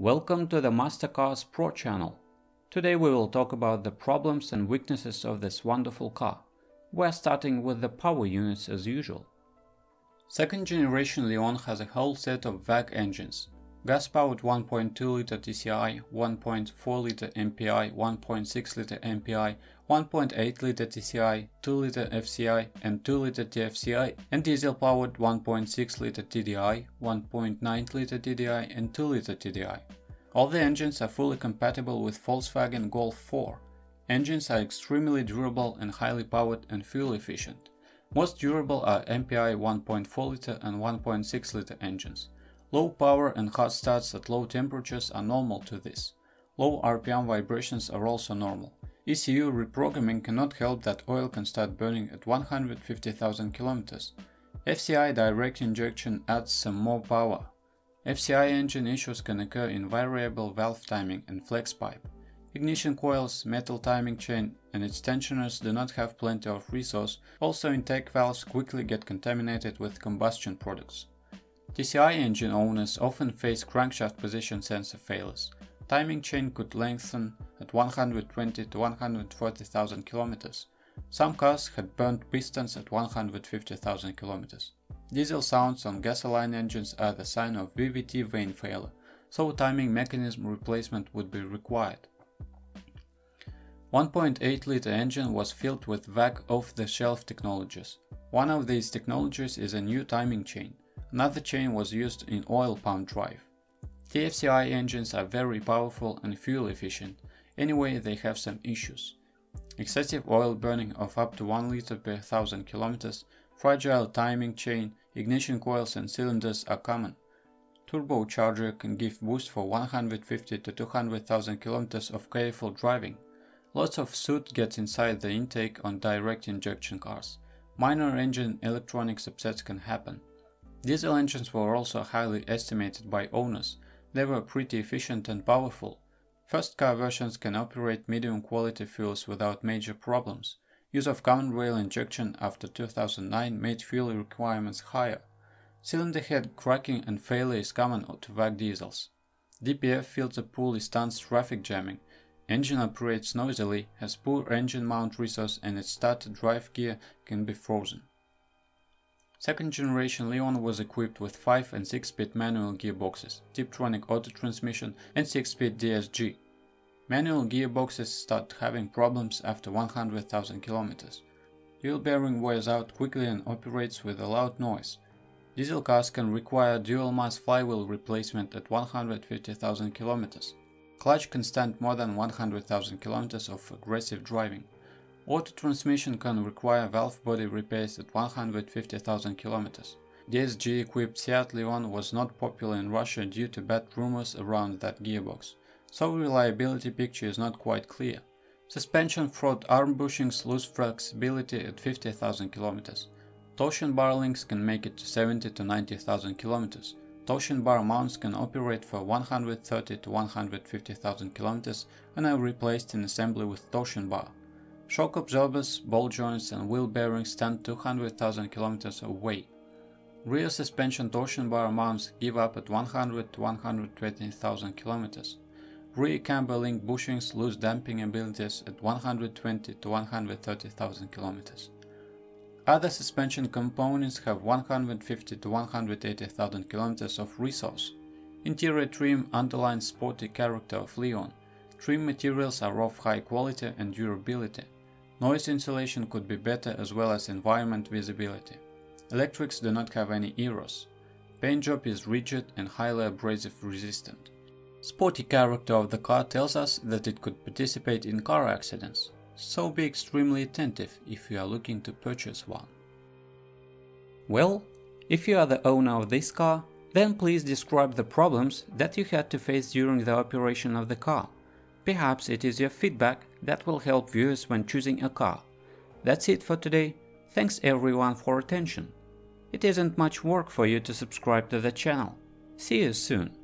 Welcome to the MasterCars Pro channel. Today we will talk about the problems and weaknesses of this wonderful car. We're starting with the power units as usual. Second generation Leon has a whole set of VAG engines. Gas-powered 1.2-liter TSI, 1.4-liter MPI, 1.6-liter MPI, 1.8-liter TSI, 2-liter FCI and 2-liter TFCI, and diesel-powered 1.6-liter TDI, 1.9-liter TDI and 2-liter TDI. All the engines are fully compatible with Volkswagen Golf 4. Engines are extremely durable and highly powered and fuel efficient. Most durable are MPI 1.4-liter and 1.6-liter engines. Low power and hard starts at low temperatures are normal to this. Low RPM vibrations are also normal. ECU reprogramming cannot help that oil can start burning at 150,000 km. FCI direct injection adds some more power. FCI engine issues can occur in variable valve timing and flex pipe. Ignition coils, metal timing chain and its tensioners do not have plenty of resource, also intake valves quickly get contaminated with combustion products. TSI engine owners often face crankshaft position sensor failures. Timing chain could lengthen at 120 to 140,000 km. Some cars had burnt pistons at 150,000 km. Diesel sounds on gasoline engines are the sign of VVT vane failure, so timing mechanism replacement would be required. 1.8-liter engine was filled with VAG off-the-shelf technologies. One of these technologies is a new timing chain. Another chain was used in oil pump drive. TFCI engines are very powerful and fuel efficient, anyway they have some issues. Excessive oil burning of up to 1 liter per 1000 km, fragile timing chain, ignition coils and cylinders are common. Turbocharger can give boost for 150 to 200,000 km of careful driving. Lots of soot gets inside the intake on direct injection cars. Minor engine electronic upsets can happen. Diesel engines were also highly estimated by owners. They were pretty efficient and powerful. First car versions can operate medium quality fuels without major problems. Use of common rail injection after 2009 made fuel requirements higher. Cylinder head cracking and failure is common to VAG diesels. DPF filter pulley stunts traffic jamming. Engine operates noisily, has poor engine mount resource and its start drive gear can be frozen. Second generation Leon was equipped with 5 and 6-speed manual gearboxes, Tiptronic auto transmission and 6-speed DSG. Manual gearboxes start having problems after 100,000 km. Dual bearing wears out quickly and operates with a loud noise. Diesel cars can require dual mass flywheel replacement at 150,000 km. Clutch can stand more than 100,000 km of aggressive driving. Auto transmission can require valve body repairs at 150,000 km. DSG-equipped Seat Leon was not popular in Russia due to bad rumors around that gearbox, so reliability picture is not quite clear. Suspension fraud arm bushings lose flexibility at 50,000 km. Torsion bar links can make it to 70 to 90,000 km. Torsion bar mounts can operate for 130 to 150,000 km and are replaced in assembly with torsion bar. Shock absorbers, ball joints and wheel bearings stand 200,000 km away. Rear suspension torsion bar mounts give up at 100 to 120,000 km. Rear camber link bushings lose damping abilities at 120 to 130,000 km. Other suspension components have 150 to 180,000 km of resource. Interior trim underlines sporty character of Leon. Trim materials are of high quality and durability. Noise insulation could be better as well as environment visibility. Electrics do not have any errors. Paint job is rigid and highly abrasive resistant. Sporty character of the car tells us that it could participate in car accidents, so be extremely attentive if you are looking to purchase one. Well, if you are the owner of this car, then please describe the problems that you had to face during the operation of the car. Perhaps it is your feedback that will help viewers when choosing a car. That's it for today. Thanks everyone for attention. It isn't much work for you to subscribe to the channel. See you soon.